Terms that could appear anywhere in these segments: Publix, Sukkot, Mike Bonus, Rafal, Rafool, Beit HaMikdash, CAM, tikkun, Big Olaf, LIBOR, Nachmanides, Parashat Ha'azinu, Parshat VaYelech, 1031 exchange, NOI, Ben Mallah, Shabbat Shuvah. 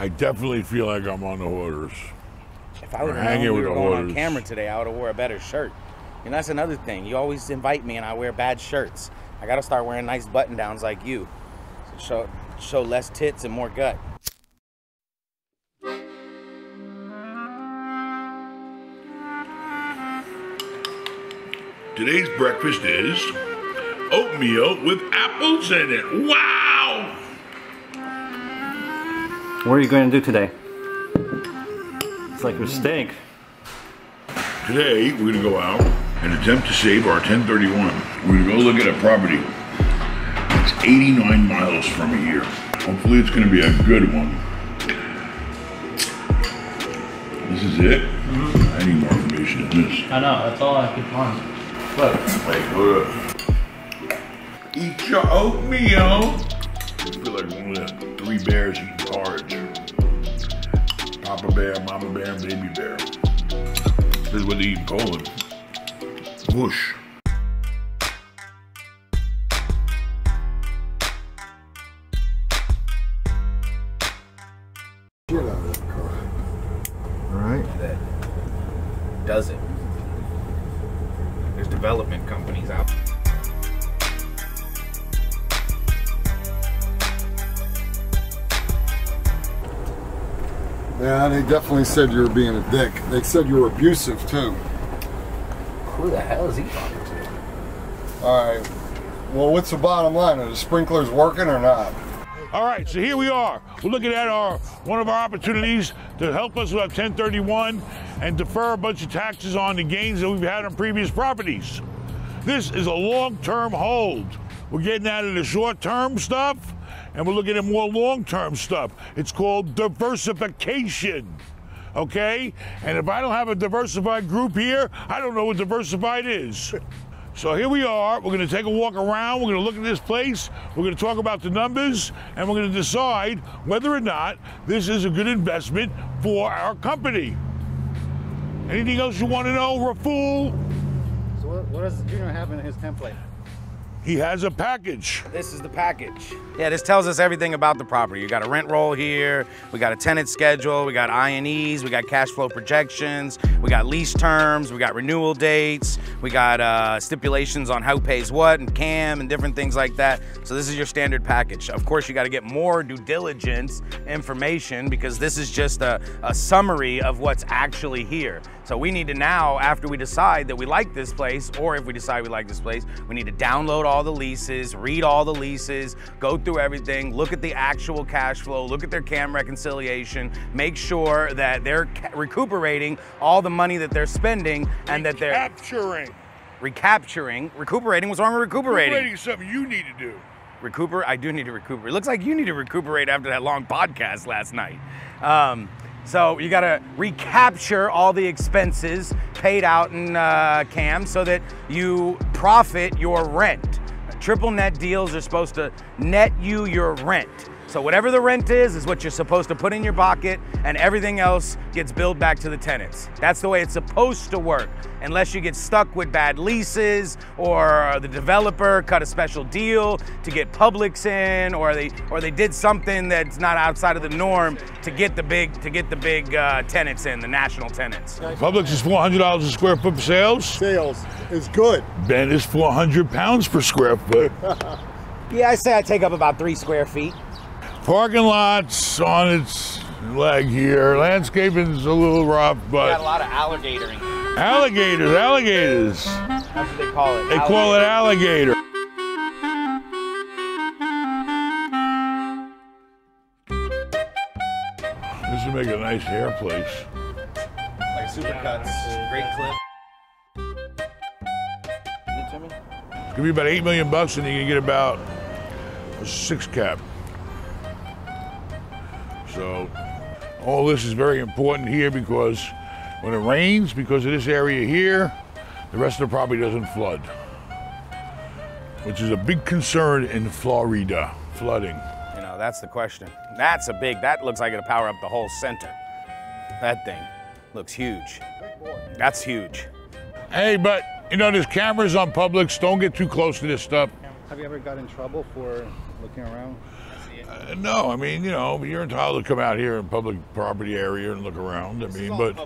I definitely feel like I'm on the hoarders. If I would have known we were going on camera today, I would have wore a better shirt. And that's another thing. You always invite me and I wear bad shirts. I got to start wearing nice button downs like you. So show less tits and more gut. Today's breakfast is oatmeal with apples in it. Wow! What are you going to do today? It's like a steak. Today, we're gonna go out and attempt to save our 1031. We're gonna go look at a property. It's 89 miles from here. Hopefully it's gonna be a good one. This is it? Mm-hmm. I need more information than this. I know, that's all I could find. Look. Like, look. Eat your oatmeal. I feel like one of the three bears eating porridge. Papa bear, mama bear, and baby bear. This is what they eat in Poland. Whoosh. Get out of that car. Alright. That does it. There's development companies out. Yeah, they definitely said you were being a dick. They said you were abusive, too. Who the hell is he talking to? Alright. Well, what's the bottom line? Are the sprinklers working or not? Alright, so here we are. We're looking at one of our opportunities to help us with 1031 and defer a bunch of taxes on the gains that we've had on previous properties. This is a long-term hold. We're getting out of the short-term stuff, and we're looking at more long-term stuff. It's called diversification, okay? And if I don't have a diversified group here, I don't know what diversified is. So here we are, we're gonna take a walk around, we're gonna look at this place, we're gonna talk about the numbers, and we're gonna decide whether or not this is a good investment for our company. Anything else you wanna know, Rafool? So what does the junior have in his template? He has a package. This is the package. Yeah, this tells us everything about the property. You got a rent roll here, we got a tenant schedule, we got I&Es, we got cash flow projections, we got lease terms, we got renewal dates, we got stipulations on who pays what and CAM and different things like that. So this is your standard package. Of course, you gotta get more due diligence information because this is just a summary of what's actually here. So we need to now, after we decide that we like this place, or if we decide we like this place, we need to download all the leases, read all the leases, go through everything, look at the actual cash flow, look at their CAM reconciliation, make sure that they're recuperating all the money that they're spending and that they're recapturing. Recuperating, what's wrong with recuperating? Recuperating is something you need to do. Recuperate, I do need to recuperate. Looks like you need to recuperate after that long podcast last night. So you gotta recapture all the expenses paid out in CAM so that you profit your rent. Triple net deals are supposed to net you your rent. So whatever the rent is what you're supposed to put in your pocket, and everything else gets billed back to the tenants. That's the way it's supposed to work, unless you get stuck with bad leases or the developer cut a special deal to get Publix in, or they did something that's not outside of the norm to get the big tenants in, the national tenants. Publix is $400 a square foot for sales. Sales is good. Ben is 400 pounds per square foot. Yeah, I say I take up about 3 square feet. Parking lot's on its leg here. Landscaping's a little rough, but... We got a lot of alligatoring. Alligators, alligators. That's what they call it. They call it alligator. This would make a nice hair place. Like supercuts, great clip. It's going to be about $8 million and you can get about a 6 cap. So all this is very important here because when it rains, because of this area here, the rest of the property doesn't flood, which is a big concern in Florida, flooding. You know, that's the question. That's a big, that looks like it'll power up the whole center. That thing looks huge. That's huge. Hey, but you know, there's cameras on Publix. Don't get too close to this stuff. Have you ever got in trouble for looking around? No, I mean, you know, you're entitled to come out here in public property area and look around. I mean, but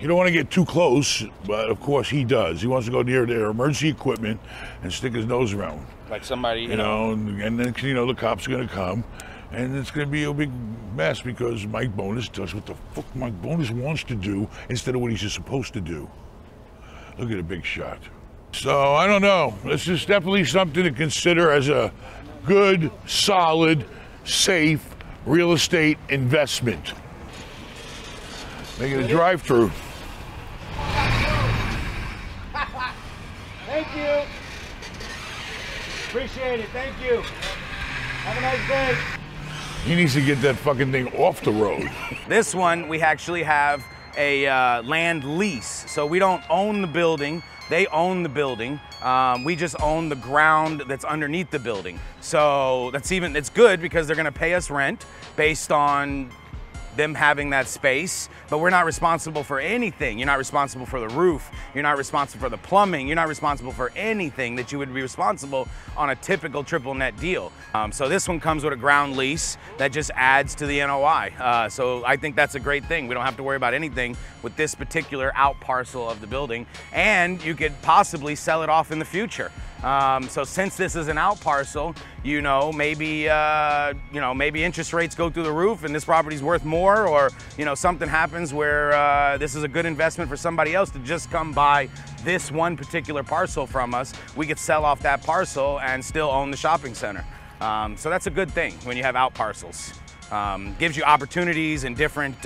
you don't want to get too close. But of course, he does. He wants to go near their emergency equipment and stick his nose around. Like somebody, you know, and then you know the cops are going to come, and it's going to be a big mess because Mike Bonus does what the fuck Mike Bonus wants to do instead of what he's just supposed to do. Look at a big shot. So I don't know. This is definitely something to consider as a good, solid, safe real estate investment. Make it a drive-through. Thank you. Appreciate it. Thank you. Have a nice day. He needs to get that fucking thing off the road. This one, we actually have a land lease. So we don't own the building. They own the building. We just own the ground that's underneath the building. So that's even, it's good because they're gonna pay us rent based on them having that space, but we're not responsible for anything. You're not responsible for the roof. You're not responsible for the plumbing. You're not responsible for anything that you would be responsible on a typical triple net deal. So this one comes with a ground lease that just adds to the NOI. So I think that's a great thing. We don't have to worry about anything with this particular out parcel of the building, and you could possibly sell it off in the future. So since this is an out parcel, you know, maybe interest rates go through the roof and this property's worth more, or, you know, something happens where this is a good investment for somebody else to just come buy this one particular parcel from us. We could sell off that parcel and still own the shopping center. So that's a good thing when you have out parcels. Gives you opportunities and different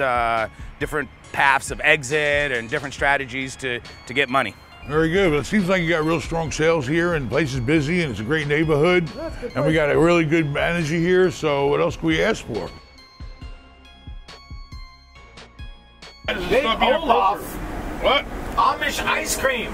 paths of exit and different strategies to get money. Very good. Well, it seems like you got real strong sales here, and the place is busy, and it's a great neighborhood, and we got a really good manager here, so what else could we ask for? Big Olaf. What? Amish ice cream.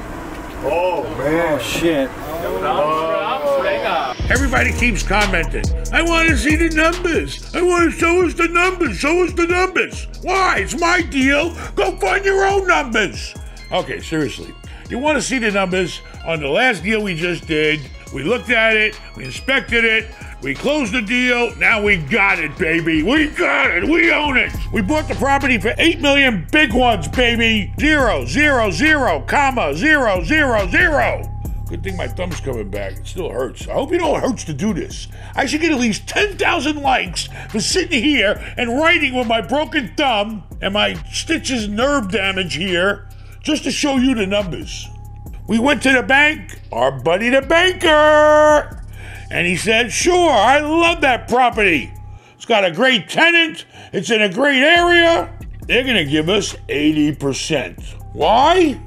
Oh, man. Oh, shit. Oh. Everybody keeps commenting, I want to see the numbers. I want to show us the numbers. Show us the numbers. Why? It's my deal. Go find your own numbers. Okay, seriously. You want to see the numbers on the last deal we just did. We looked at it, we inspected it, we closed the deal. Now we got it, baby. We got it, we own it. We bought the property for 8 million big ones, baby. 0, 0, 0, 0, 0, 0. Good thing my thumb's coming back, it still hurts. I hope you know it hurts to do this. I should get at least 10,000 likes for sitting here and writing with my broken thumb and my stitches nerve damage here, just to show you the numbers. We went to the bank, our buddy the banker, and he said, sure, I love that property. It's got a great tenant, it's in a great area. They're gonna give us 80%. Why?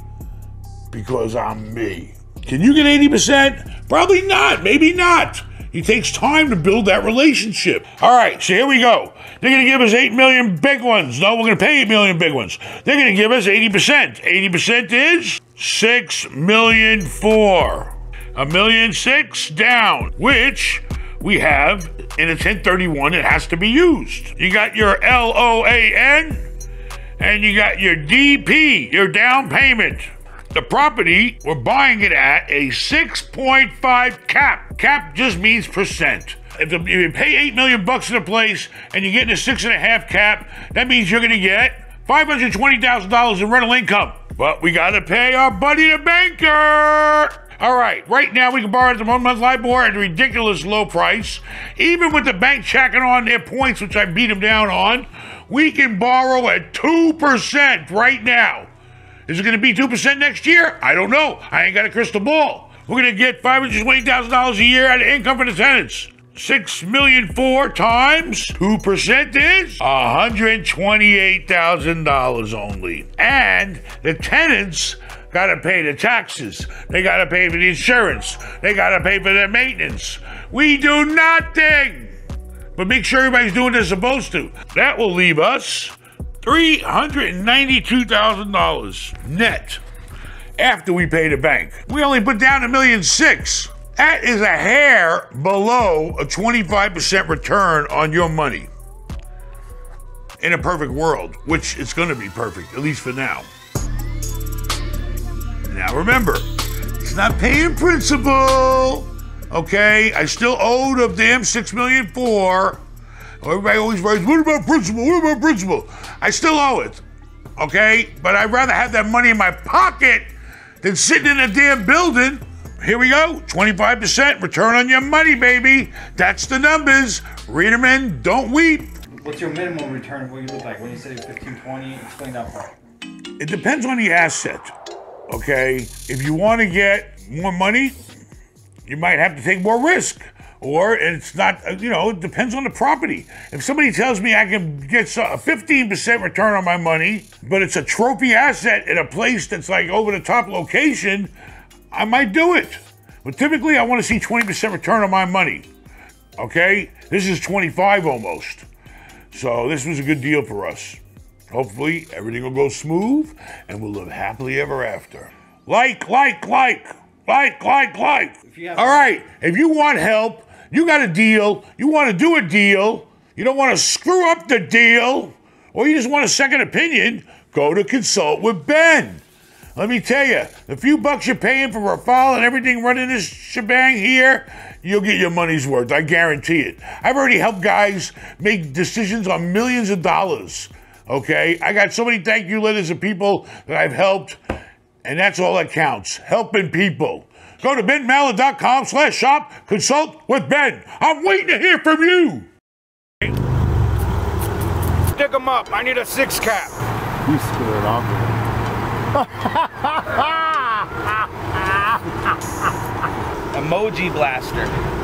Because I'm me. Can you get 80%? Probably not, maybe not. It takes time to build that relationship. All right, so here we go. They're gonna give us 8 million big ones. No, we're gonna pay 8 million big ones. They're gonna give us 80%. 80% is 6,000,004. 1,000,006 down, which we have in a 1031, it has to be used. You got your LOAN and you got your DP, your down payment. The property, we're buying it at a 6.5 cap. Cap just means percent. If you pay 8 million bucks in a place and you're getting a 6.5 cap, that means you're gonna get $520,000 in rental income. But we gotta pay our buddy the banker. All right, right now we can borrow at the 1-month LIBOR at a ridiculous low price. Even with the bank checking on their points, which I beat them down on, we can borrow at 2% right now. Is it going to be 2% next year? I don't know. I ain't got a crystal ball. We're going to get $520,000 a year out of income for the tenants. 6,000,004 times 2% is $128,000 only. And the tenants got to pay the taxes. They got to pay for the insurance. They got to pay for their maintenance. We do nothing. But make sure everybody's doing what they're supposed to. That will leave us $392,000 net after we pay the bank. We only put down $1,000,006. That is a hair below a 25% return on your money in a perfect world, which it's gonna be perfect, at least for now. Now remember, it's not paying principal, okay? I still owe the damn $6,000,004. Everybody always writes, what about principal? What about principal? I still owe it, okay? But I'd rather have that money in my pocket than sitting in a damn building. Here we go, 25% return on your money, baby. That's the numbers. Read them in, don't weep. What's your minimum return of what you look like? When you say 15, 20, explain that part. It depends on the asset, okay? If you want to get more money, you might have to take more risk. Or it's not, you know, it depends on the property. If somebody tells me I can get a 15% return on my money, but it's a trophy asset in a place that's like over the top location, I might do it. But typically I want to see 20% return on my money, okay? This is 25 almost. So this was a good deal for us. Hopefully everything will go smooth and we'll live happily ever after. Like. All right, if you want help, you got a deal, you want to do a deal, you don't want to screw up the deal, or you just want a second opinion, go to Consult with Ben. Let me tell you, the few bucks you're paying for Rafal and everything running this shebang here, you'll get your money's worth, I guarantee it. I've already helped guys make decisions on millions of dollars, okay? I got so many thank you letters of people that I've helped, and that's all that counts, helping people. Go to benmallah.com/shop, consult with Ben. I'm waiting to hear from you. Stick them up, I need a 6 cap. You scared off of them. Emoji blaster.